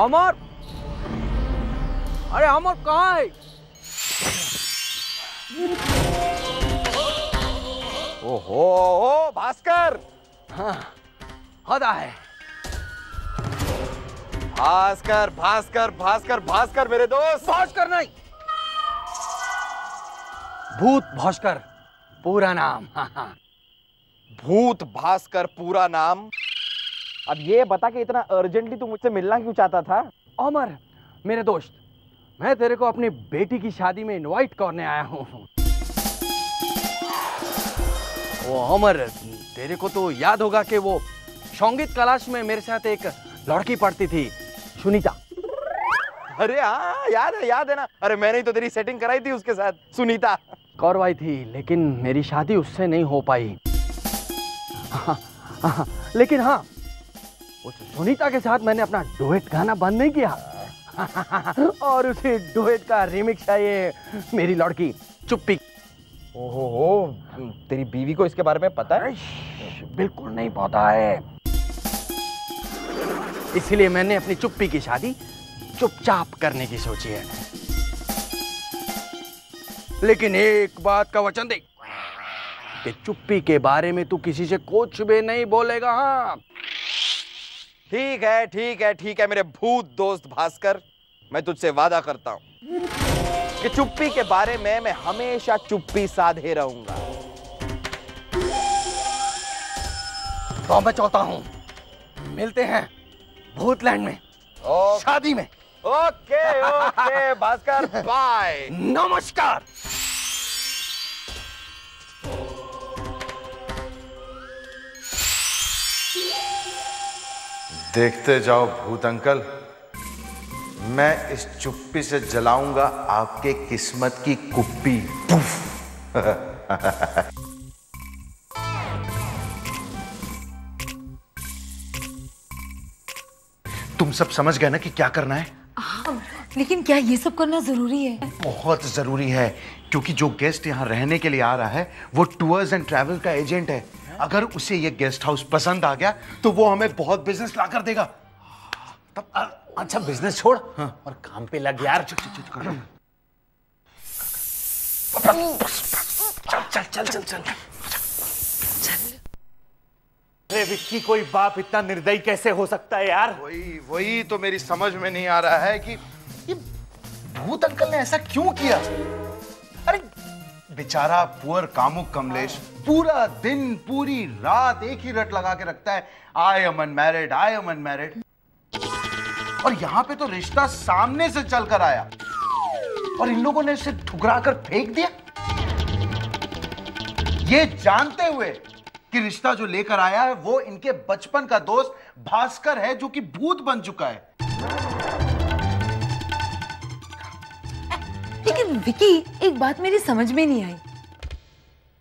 अमर, अरे अमर कहाँ है? ओहो ओ भास्कर, हाँ हदा है। भास्कर भास्कर भास्कर भास्कर मेरे दोस्त। भास्कर नहीं, भूत भास्कर पूरा नाम। हाँ। भूत भास्कर पूरा नाम। अब ये बता कि इतना अर्जेंटली तू मुझसे मिलना क्यों चाहता था? अमर मेरे दोस्त, मैं तेरे को अपनी बेटी की शादी में इनवाइट करने आया हूँ। वो अमर, तेरे को तो याद होगा कि वो संगीत कलाश में मेरे साथ एक लड़की पढ़ती थी, सुनीता। अरे हाँ याद है ना। अरे मैंने ही तो तेरी सेटिंग कराई थी उसके साथ। सुनीता करवाई थी, लेकिन मेरी शादी उससे नहीं हो पाई। लेकिन हाँ, उस सुनीता के साथ मैंने अपना डुएट गाना बंद नहीं किया। और उसी डुएट का रिमिक्स है ये मेरी लड़की चुप्पी। ओहो, तेरी बीवी को इसके बारे में पता है? बिल्कुल नहीं पता है, इसलिए मैंने अपनी चुप्पी की शादी चुपचाप करने की सोची है। लेकिन एक बात का वचन दे कि चुप्पी के बारे में तू किसी से कुछ भी नहीं बोलेगा। हाँ ठीक है ठीक है ठीक है मेरे भूत दोस्त भास्कर, मैं तुझसे वादा करता हूं कि चुप्पी के बारे में मैं हमेशा चुप्पी साधे रहूंगा। तो मैं चाहता हूं मिलते हैं भूतलैंड में, शादी में। Okay okay Bhaskar, bye. नमस्कार। देखते जाओ भूत अंकल, मैं इस चुप्पी से जलाऊंगा आपके किस्मत की कुप्पी। तुम सब समझ गए ना कि क्या करना है? हाँ, लेकिन क्या ये सब करना जरूरी है? बहुत जरूरी है, क्योंकि जो गेस्ट यहाँ रहने के लिए आ रहा है वो टूर्स एंड ट्रैवल का एजेंट है। अगर उसे ये गेस्ट हाउस पसंद आ गया तो वो हमें बहुत बिजनेस ला कर देगा। तब अच्छा बिजनेस छोड़, हाँ। और काम पे लग यार। चल चल चल चल अरे विक्की, कोई बाप इतना निर्दयी कैसे हो सकता है यार? वही तो मेरी समझ में नहीं आ रहा है कि ये भूत अंकल ने ऐसा क्यों किया। अरे बेचारा पुअर कामुक कमलेश पूरा दिन पूरी रात एक ही रट लगा के रखता है, I am unmarried, I am unmarried. और यहाँ पे तो रिश्ता सामने से चल कर आया और इन लोगों ने उसे ठुकरा कर फेंक दिया, ये जानते हुए कि रिश्ता जो लेकर आया है वो इनके बचपन का दोस्त भास्कर है, जो कि भूत बन चुका है। लेकिन विकी, एक बात मेरी समझ में नहीं आई।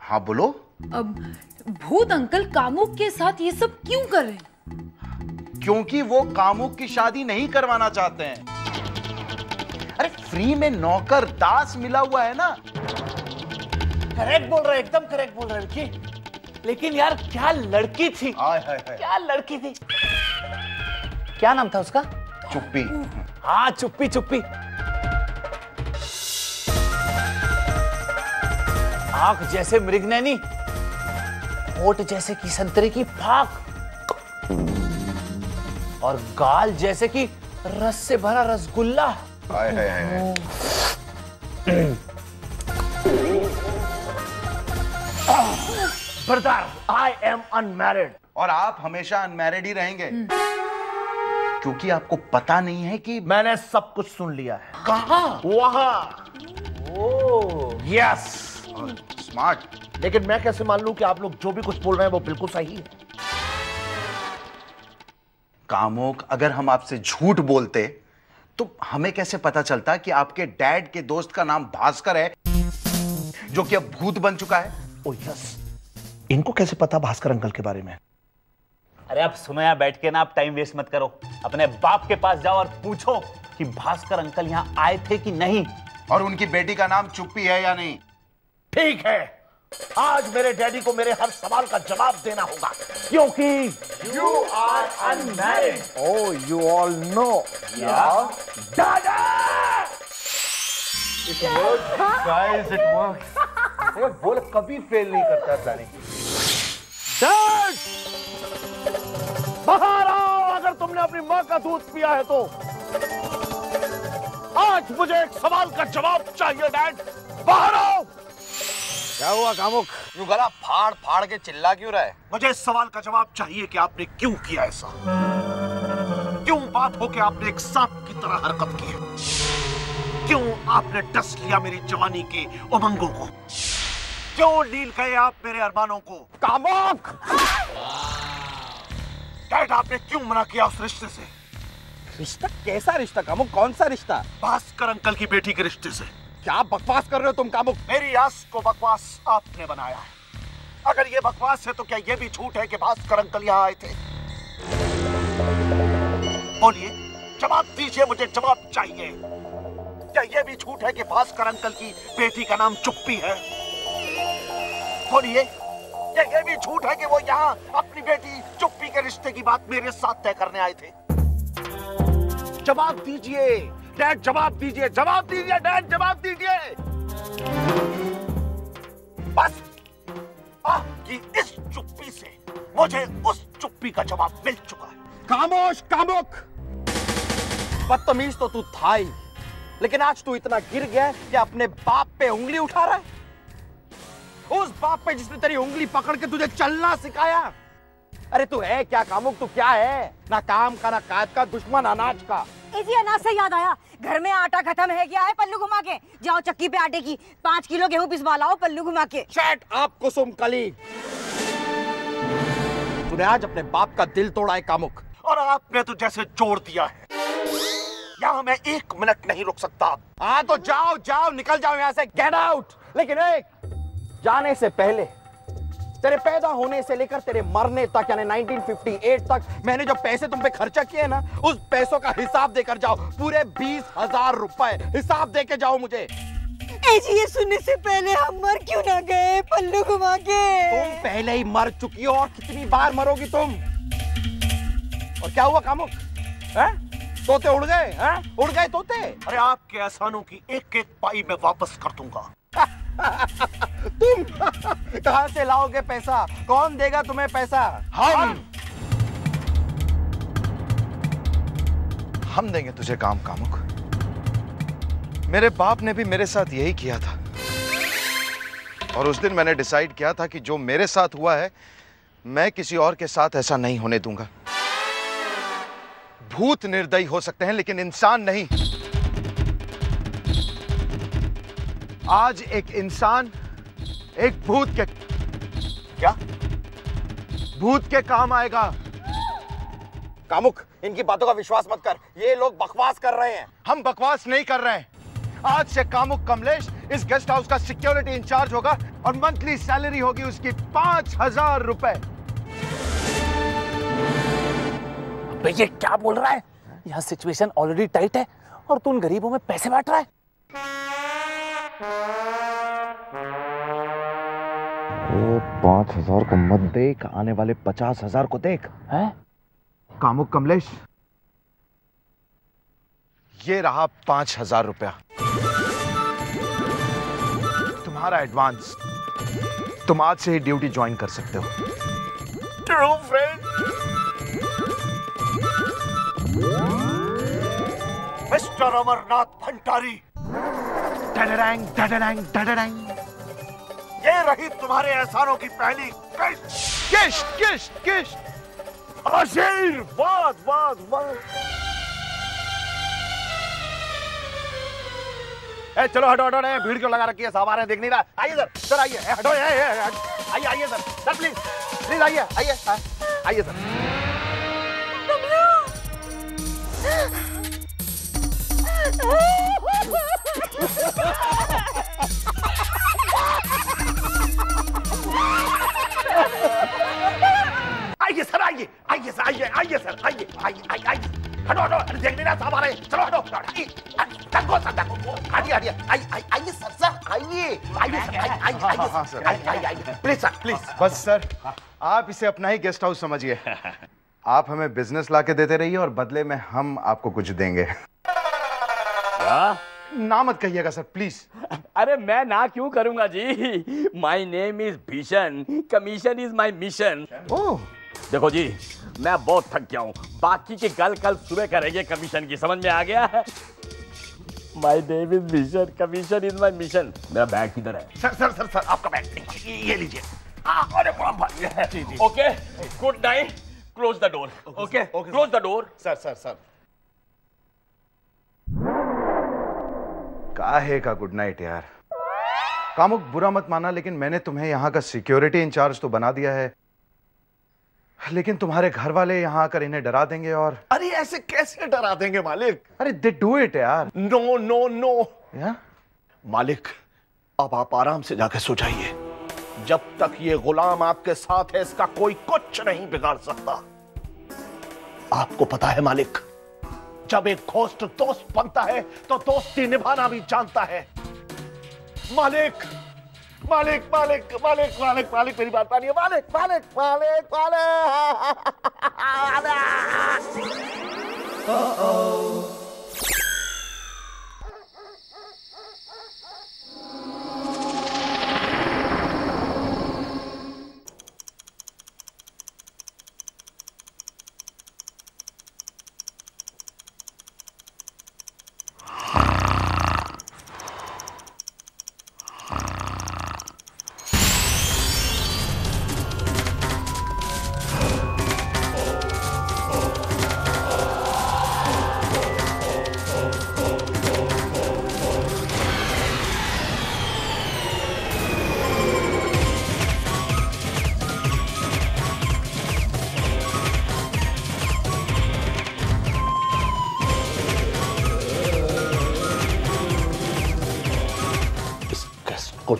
हाँ बोलो। अब भूत अंकल कामुक के साथ ये सब क्यों कर रहे हैं? क्योंकि वो कामुक की शादी नहीं करवाना चाहते हैं। अरे फ्री में नौकर दास मिला हुआ है ना। करेक्ट बोल रहे, एकदम करेक्ट बोल रहे विकी। लेकिन यार क्या लड़की थी। हाय क्या लड़की थी। क्या नाम था उसका? चुप्पी। हाँ चुप्पी चुप्पी। आंख जैसे मृगनैनी, होंठ जैसे कि संतरे की फाक और गाल जैसे कि रस से भरा रसगुल्ला। हाय हाय हाय। Brother, I am unmarried. और आप हमेशा अनमैरिड ही रहेंगे क्योंकि आपको पता नहीं है कि मैंने सब कुछ सुन लिया है। कहाँ? वहाँ। Oh yes, smart. लेकिन मैं कैसे मान लूं कि आप लोग जो भी कुछ बोल रहे हैं वो बिल्कुल सही है? कामुक, अगर हम आपसे झूठ बोलते तो हमें कैसे पता चलता कि आपके डैड के दोस्त का नाम भास्कर है जो कि अब भूत बन चुका है? ओह यस, इनको कैसे पता भास्कर अंकल के बारे में? अरे आप सुनो यहाँ बैठ के ना, आप टाइम वेस्ट मत करो। अपने बाप के पास जाओ और पूछो कि भास्कर अंकल यहाँ आए थे कि नहीं और उनकी बेटी का नाम चुप्पी है या नहीं। ठीक है, आज मेरे डैडी को मेरे हर सवाल का जवाब देना होगा क्योंकि you are unmarried. Oh you all know दादा। It works guys, it works. ये बोल कभी फेल नहीं करता जाने की। बाहर आओ, अगर तुमने अपनी माँ का दूध पिया है तो। आज मुझे एक सवाल का जवाब चाहिए डैड। बाहर आओ। क्या हुआ कामुक? तू गला फाड़ फाड़ के चिल्ला क्यों रहा है? मुझे इस सवाल का जवाब चाहिए कि आपने क्यों किया ऐसा? क्यों बात हो के आपने एक सांप की तरह हरकत की? क्यों आपने डस लिया मेरी जवानी के उमंगों को? क्यों लील गए आप मेरे अरमानों को? कामुक! डैड, आपने क्यों मना किया उस रिश्ते से? रिश्ता? कैसा रिश्ता कामुक? कौन सा रिश्ता? भास्कर अंकल की बेटी के रिश्ते से। क्या बकवास कर रहे हो तुम कामुक? मेरी आस को बकवास आपने बनाया है। अगर ये बकवास है तो क्या ये भी झूठ है कि भास्कर अंकल यहाँ आए थे? बोलिए, जवाब दीजिए, मुझे जवाब चाहिए। क्या ये भी झूठ है कि भास्कर अंकल की बेटी का नाम चुप्पी है? बोलिए, क्या ये भी झूठ है कि वो यहाँ अपनी बेटी चुप्पी के रिश्ते की बात मेरे साथ तय करने आए थे? जवाब दीजिए डैड, जवाब दीजिए, जवाब दीजिए डैड, जवाब दीजिए। बस आपकी इस चुप्पी से मुझे उस चुप्पी का जवाब मिल चुका है। खामोश कामुक, बदतमीज तो तू था ही, लेकिन आज तू इतना गिर गया कि अपने बाप पे उंगली उठा रहा है। उस बाप पे जिसने तेरी उंगली पकड़ के तुझे चलना सिखाया। अरे तू है क्या कामुक? तू क्या है? ना काम का, ना कायद का, दुश्मन अनाज का। इसी अनाज से याद आया, घर में आटा खत्म है क्या? है पल्लू घुमा के जाओ चक्की पे आटे की 5 किलो गेहूं पिसवा लाओ पल्लू घुमा के। शट अप कुसुमकली, तूने आज अपने बाप का दिल तोड़ा है कामुक, और आपने तो जैसे जोड़ दिया है। यहाँ मैं 1 मिनट नहीं रुक सकता। हाँ तो जाओ जाओ, निकल जाओ यहाँ से, गेट आउट। लेकिन जाने से पहले, तेरे पैदा होने से लेकर तेरे मरने तक यानी 1958 तक मैंने जो पैसे तुम पे खर्चा किए ना, उस पैसों का हिसाब देकर जाओ। पूरे 20,000 रुपए हिसाब देके जाओ मुझे। ये सुनने से पहले हम मर क्यों ना गए पल्लू घुमा के? तुम पहले ही मर चुकी हो और कितनी बार मरोगी तुम। और क्या हुआ कामुक? तोते उड़ गए? उड़ गए तोते? अरे आपके एहसानों की 1-1 पाई में वापस कर दूंगा। तुम कहां से लाओगे पैसा? कौन देगा तुम्हें पैसा? हम देंगे तुझे काम कामुक। मेरे बाप ने भी मेरे साथ यही किया था और उस दिन मैंने डिसाइड किया था कि जो मेरे साथ हुआ है मैं किसी और के साथ ऐसा नहीं होने दूंगा। भूत निर्दयी हो सकते हैं लेकिन इंसान नहीं। आज एक इंसान एक भूत के काम आएगा। कामुक, इनकी बातों का विश्वास मत कर, ये लोग बकवास कर रहे हैं। हम बकवास नहीं कर रहे हैं। आज से कामुक कमलेश इस गेस्ट हाउस का सिक्योरिटी इंचार्ज होगा और मंथली सैलरी होगी उसकी 5,000 रुपए। अबे ये क्या बोल रहा है? यहाँ सिचुएशन ऑलरेडी टाइट है और तू उन गरीबों में पैसे बांट रहा है। 5,000 को मत देख, आने वाले 50,000 को देख। है कामुक कमलेश, ये रहा 5,000 रुपया तुम्हारा एडवांस। तुम आज से ही ड्यूटी ज्वाइन कर सकते हो। True friend mister Amarnath Bhandari, डडडैंग डडडैंग डडडैंग, ये रही तुम्हारे एहसानों की पहली किश्त किश्त किश्त किश्त। आशीर्वाद वाद वाद। ए चलो हटो हटो, नहीं भीड़ क्यों लगा रखी है, सामान है देख नहीं रहा। आइए सर, सर आइए, हटो आइए आइए सर, सर प्लीज प्लीज आइए आइए आइए सर। आइए सर आइए आइए सर आइए आइए सर आइए आइए आइए आइए। हटो हटो, अरे देख लेना साहब आ रहे हैं, चलो हटो हटो हटो। आइए आइए आइए सर, सर आइए आइए सर आइए आइए प्लीज सर प्लीज। बस सर, आप इसे अपना ही गेस्ट हाउस समझिए। आप हमें बिजनेस लाके देते रहिए और बदले में हम आपको कुछ देंगे। ना मत कहिएगा सर प्लीज। अरे मैं ना क्यों करूंगा जी, my name is Bhishan, commission is my mission. ओह देखो जी मैं बहुत थक गया हूँ, बाकी की गल कल सुबह करेंगे कमीशन की, समझ में आ गया है। My name is Mishan, commission is my mission। मेरा बैग किधर है? सर सर सर सर आपका बैग ये लीजिए। अरे जी। Okay good night, close the door. Okay close the door. Sir sir sir काहे का गुड नाइट यार। कामुक बुरा मत माना लेकिन मैंने तुम्हें यहाँ का सिक्योरिटी इंचार्ज तो बना दिया है, लेकिन तुम्हारे घर वाले यहाँ आकर इन्हें डरा देंगे। और अरे ऐसे कैसे डरा देंगे मालिक? अरे they do it यार। नो नो नो मालिक, अब आप आराम से जाकर सो जाइए। जब तक ये गुलाम आपके साथ है इसका कोई कुछ नहीं बिगाड़ सकता। आपको पता है मालिक, जब एक घोस्ट दोस्त बनता है तो दोस्ती निभाना भी जानता है। मालिक मालिक मालिक मालिक मालिक मालिक मेरी बात मानिए मालिक मालिक मालिक मालिक।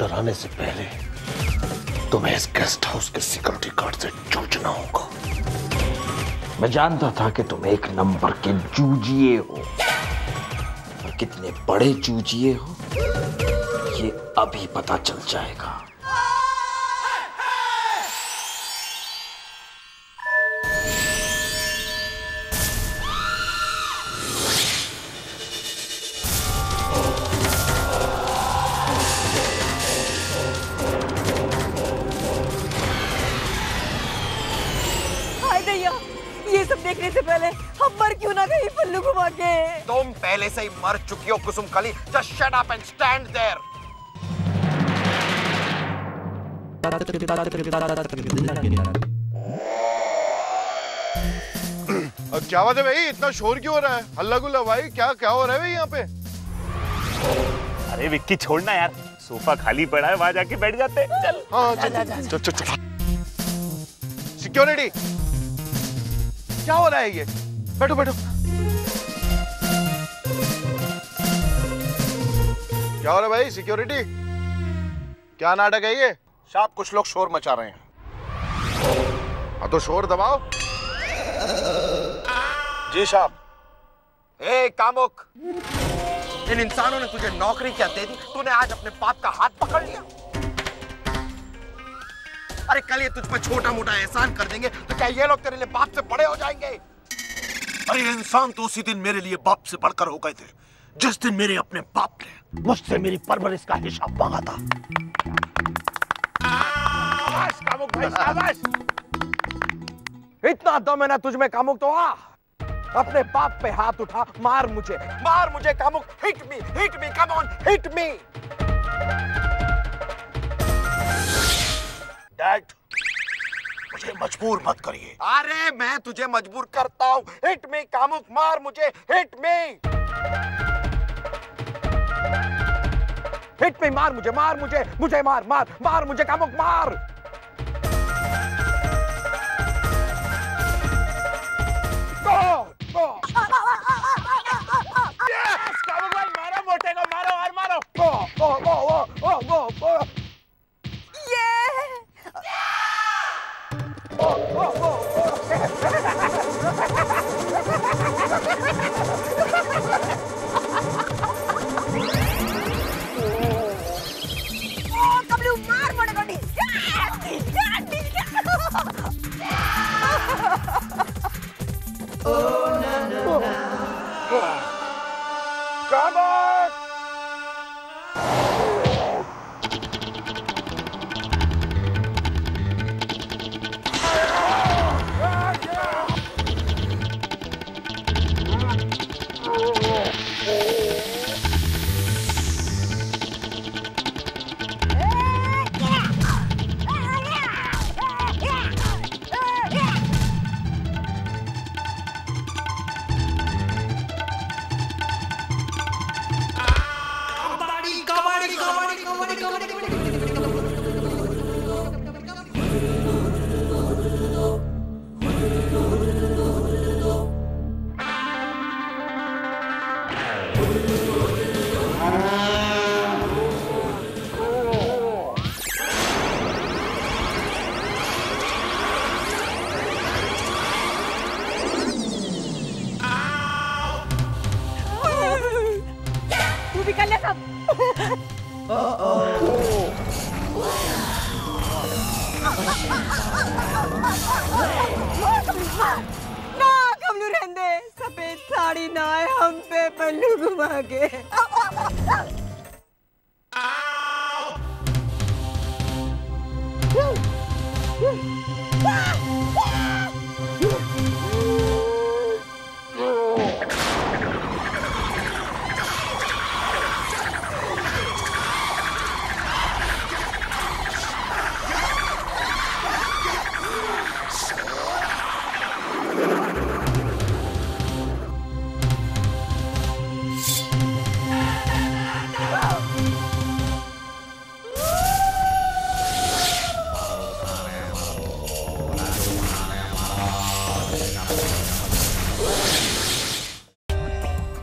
डराने से पहले तुम्हें इस गेस्ट हाउस के सिक्योरिटी गार्ड से जूझना होगा। मैं जानता था कि तुम एक नंबर के जूझिए हो, और कितने बड़े जूझिए हो ये अभी पता चल जाएगा। पहले से ही मर चुकी हो कुसुमकाली, just shut up and stand there। क्या बात है भाई, इतना शोर क्यों हो रहा है? हल्ला गुल्ला भाई, क्या क्या हो रहा है भाई यहाँ पे? अरे विक्की छोड़ना यार, सोफा खाली पड़ा है, वहां जाके बैठ जाते। चल हाँ चल चल। सिक्योरिटी क्या हो रहा है ये? बैठो बैठो। क्या हो रहा है भाई? सिक्योरिटी क्या नाटक है ये? साहब कुछ लोग शोर मचा रहे हैं। हाँ तो शोर दबाओ। जी साहब। ए कामुक, इन इंसानों ने तुझे नौकरी क्या दे दी? तूने आज अपने पाप का हाथ पकड़ लिया। अरे कल ये तुझ पर छोटा मोटा एहसान कर देंगे तो क्या ये लोग तेरे लिए बाप से बड़े हो जाएंगे? अरे इंसान तो उसी दिन मेरे लिए बाप से बढ़कर हो गए थे जिस दिन मेरे अपने बाप ने मुझसे मेरी परवरिश का हिसाब मांगा था। शाबाश कामुक भाई शाबाश। इतना दम है ना तुझमें कामुक, तो आ अपने बाप पे हाथ उठा, मार मुझे कामुक, hit me come on hit me. Dad मुझे मजबूर मत करिए। अरे मैं तुझे मजबूर करता हूँ, हिट मी कामुक, मार मुझे, हिट मी, मार मुझे मार मुझे कामुक मार।